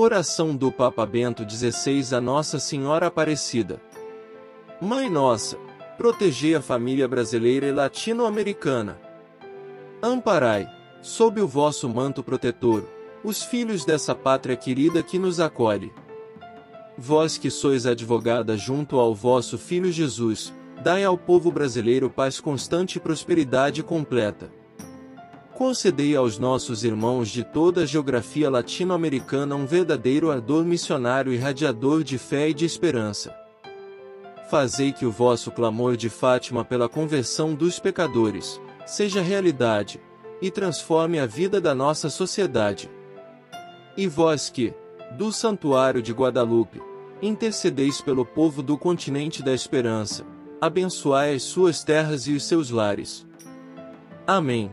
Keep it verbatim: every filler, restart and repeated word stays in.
Oração do Papa Bento dezesseis a Nossa Senhora Aparecida. Mãe Nossa, protegei a família brasileira e latino-americana. Amparai, sob o vosso manto protetor, os filhos dessa pátria querida que nos acolhe. Vós que sois advogada junto ao vosso Filho Jesus, dai ao povo brasileiro paz constante e prosperidade completa. Concedei aos nossos irmãos de toda a geografia latino-americana um verdadeiro ardor missionário irradiador de fé e de esperança. Fazei que o vosso clamor de Fátima pela conversão dos pecadores seja realidade, e transforme a vida da nossa sociedade. E vós que, do santuário de Guadalupe, intercedeis pelo povo do continente da esperança, abençoai as suas terras e os seus lares. Amém.